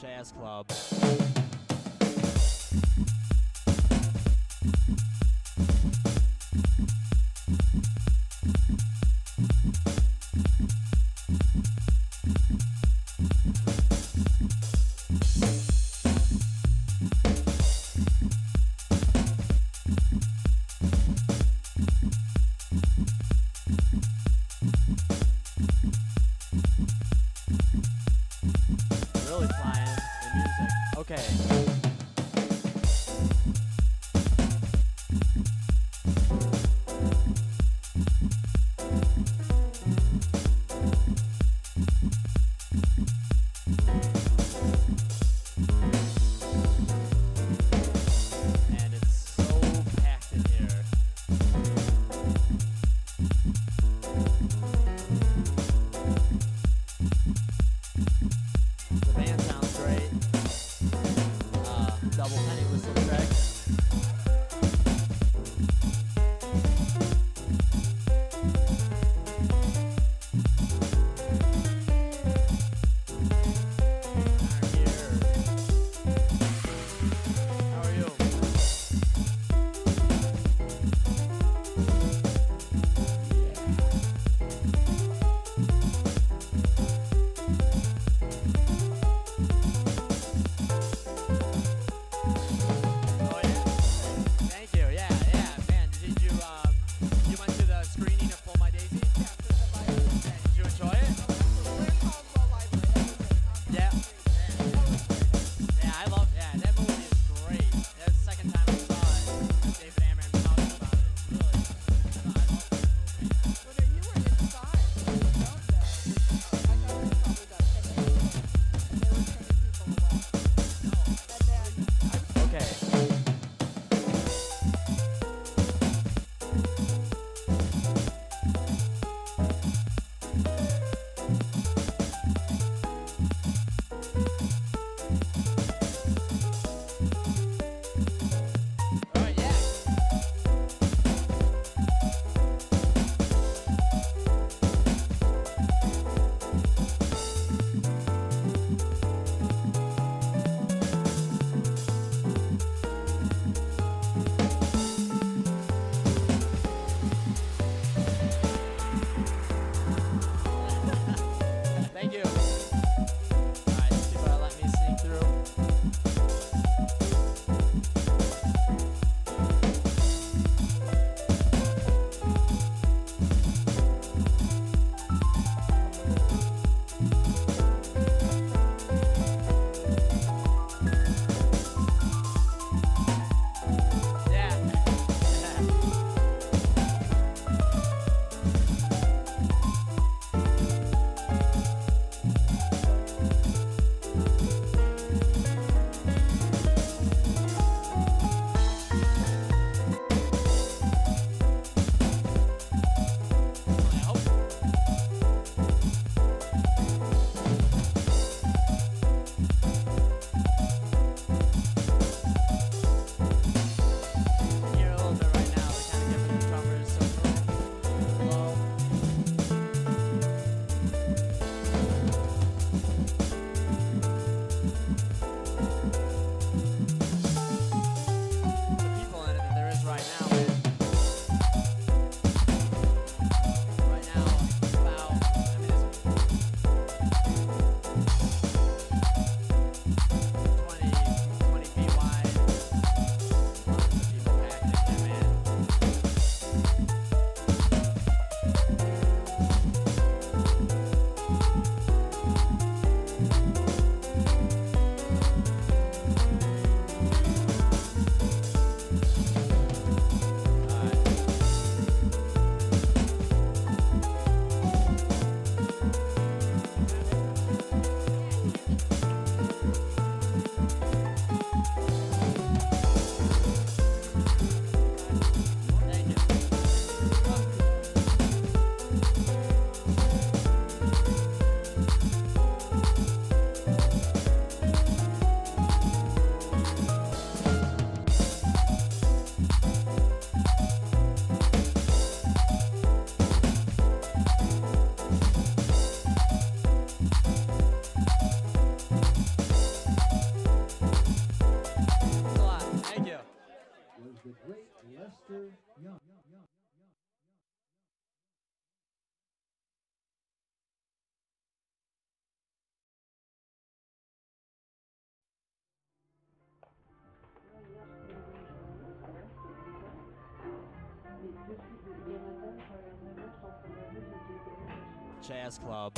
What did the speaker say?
Jazz Club. Jazz Club.